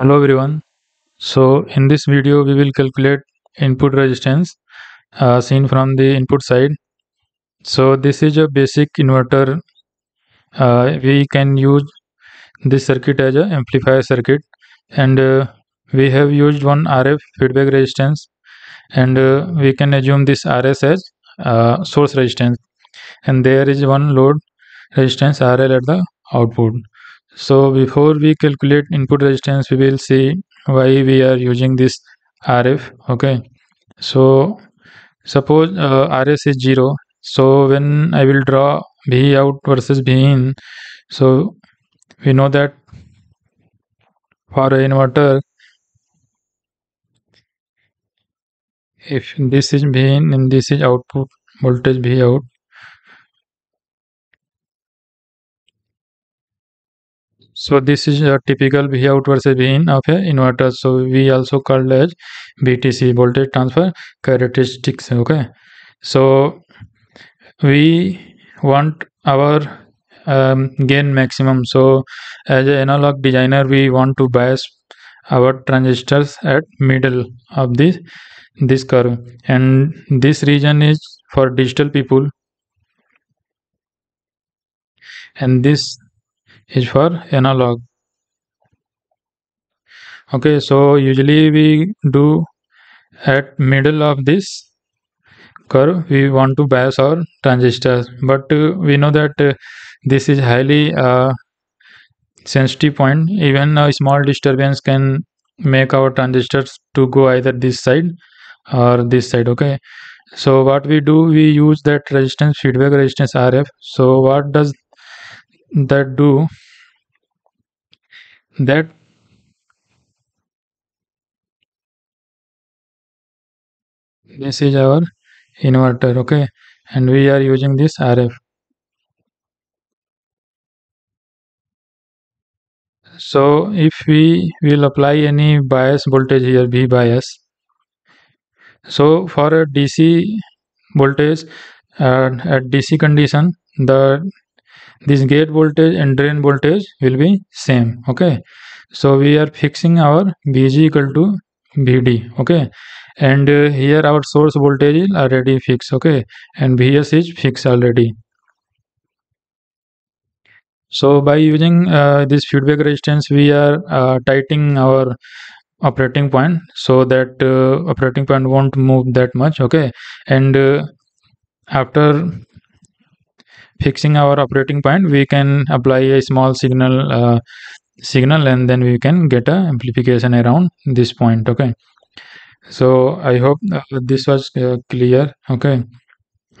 Hello everyone. So in this video we will calculate input resistance seen from the input side. So this is a basic inverter. We can use this circuit as an amplifier circuit, and we have used one RF feedback resistance, and we can assume this RS as source resistance, and there is one load resistance RL at the output. So before we calculate input resistance, we will see why we are using this RF. Okay, so suppose RS is 0. So when I will draw V out versus V in, so we know that for an inverter, if this is V in and this is output voltage V out, so this is a typical V out versus V in of an inverter. So we also called as VTC, voltage transfer characteristics. Okay, so we want our gain maximum. So as an analog designer, we want to bias our transistors at middle of this curve, and this region is for digital people, and this is for analog. Okay, so usually we do at middle of this curve we want to bias our transistors, but we know that this is highly sensitive point. Even a small disturbance can make our transistors to go either this side or this side. Okay, so what we do, we use that resistance, feedback resistance RF. So what does that do? That this is our inverter. Okay, and we are using this RF. So if we will apply any bias voltage here, V bias, so for a DC voltage at DC condition, this gate voltage and drain voltage will be same. Okay, so we are fixing our VG equal to VD. Okay, and here our source voltage is already fixed. Okay, and VS is fixed already. So by using this feedback resistance, we are tightening our operating point, so that operating point won't move that much. Okay, and after fixing our operating point, we can apply a small signal, and then we can get a amplification around this point. Okay, so I hope this was clear. Okay,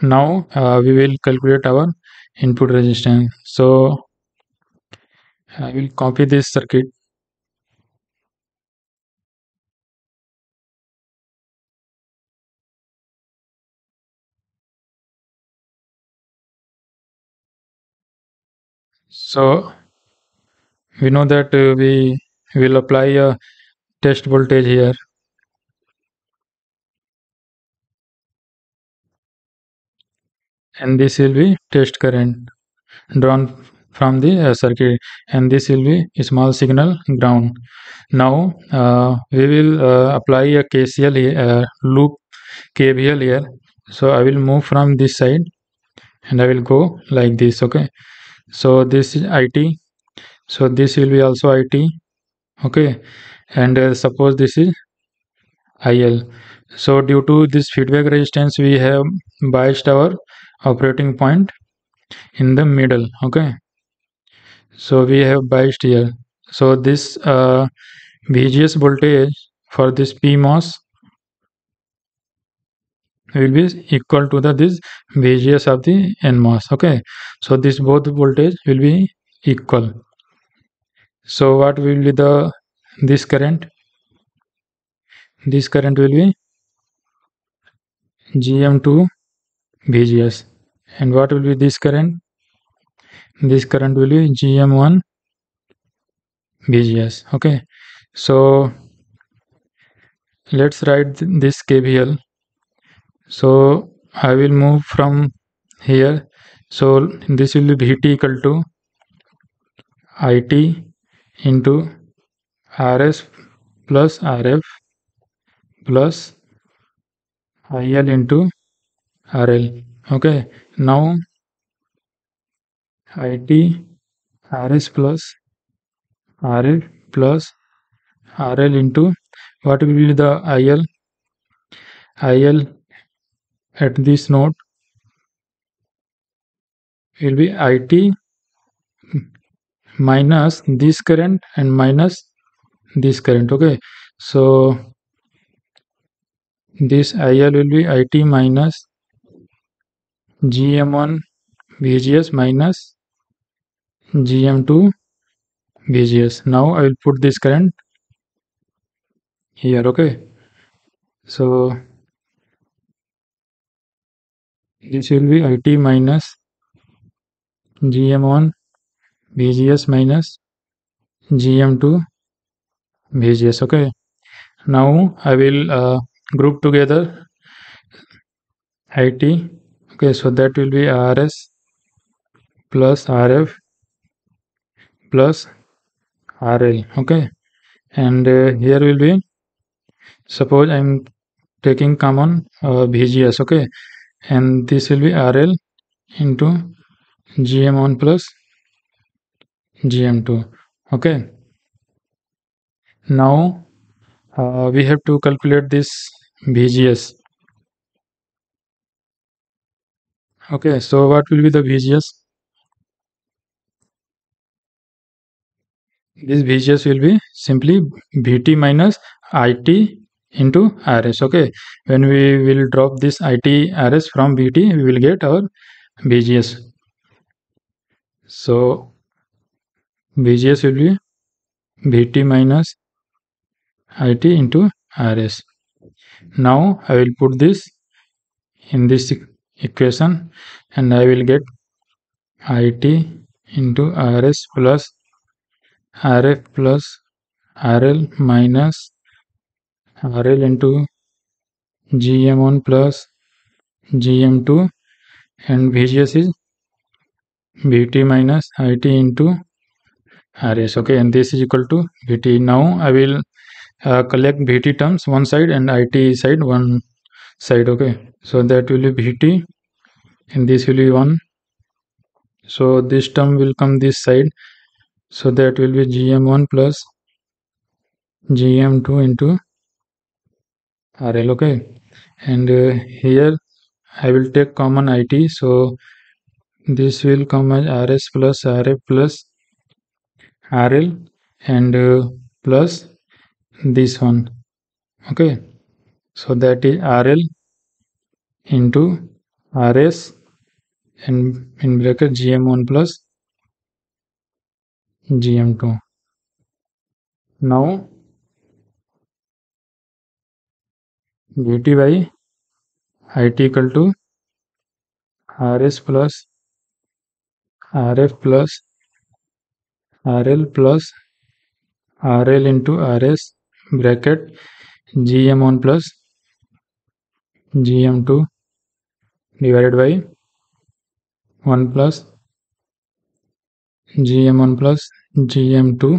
now we will calculate our input resistance. So I will copy this circuit. So we know that we will apply a test voltage here. And this will be test current drawn from the circuit. And this will be a small signal ground. Now we will apply a KCL here, loop KVL here. So I will move from this side and I will go like this. Okay. So this is IT, so this will be also IT. Okay, and suppose this is IL. So due to this feedback resistance, we have biased our operating point in the middle. Okay, so we have biased here. So this VGS voltage for this PMOS will be equal to this VGS of the NMOS. Okay, so this both voltage will be equal. So what will be this current? This current will be GM2 VGS, and what will be this current? This current will be GM1 VGS. Okay, so let's write this KVL. So I will move from here. So this will be VT equal to IT into RS plus RF plus IL into RL. Okay, now IT RS plus RF plus RL into what will be the IL? IL at this node will be IT minus this current and minus this current. Okay, so this IL will be IT minus GM1 VGS minus GM2 VGS. Now I will put this current here. Okay, so this will be IT minus GM1 VGS minus GM2 VGS. Okay, now I will group together IT. Okay, so that will be RS plus RF plus RL. Okay, and here will be, suppose I am taking common VGS. Okay, and this will be RL into GM1 plus GM2. Okay, now we have to calculate this VGS. Okay, so what will be the VGS? This VGS will be simply VT minus IT into RS. Okay, when we will drop this IT RS from VT, we will get our VGS. So VGS will be VT minus IT into RS. Now I will put this in this equation and I will get IT into RS plus RF plus RL minus RL into GM1 plus GM2, and VGS is VT minus IT into RS. Okay, and this is equal to VT. Now I will collect VT terms one side and IT side one side. Okay, so that will be VT and this will be 1. So this term will come this side. So that will be GM1 plus GM2 into RL. Okay, and here I will take common IT. So this will come as RS plus RF plus RL and plus this one. Okay, so that is RL into RS and in bracket GM1 plus GM2. Now VT by IT equal to RS plus RF plus RL plus RL into RS bracket GM1 plus GM2 divided by 1 plus GM1 plus GM2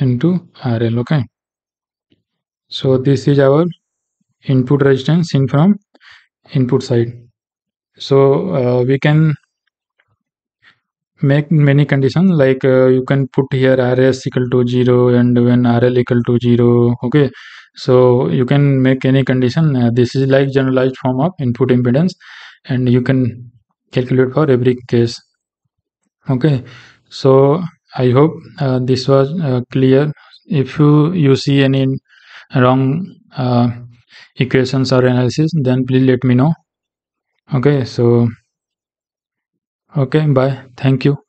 into RL. Okay, so this is our input resistance in from input side. So we can make many conditions, like you can put here RS equal to 0 and when RL equal to 0. Okay, so you can make any condition. This is like generalized form of input impedance, and you can calculate for every case. Okay, so I hope this was clear. If you see any wrong equations or analysis, then please let me know. Okay, so okay, bye, thank you.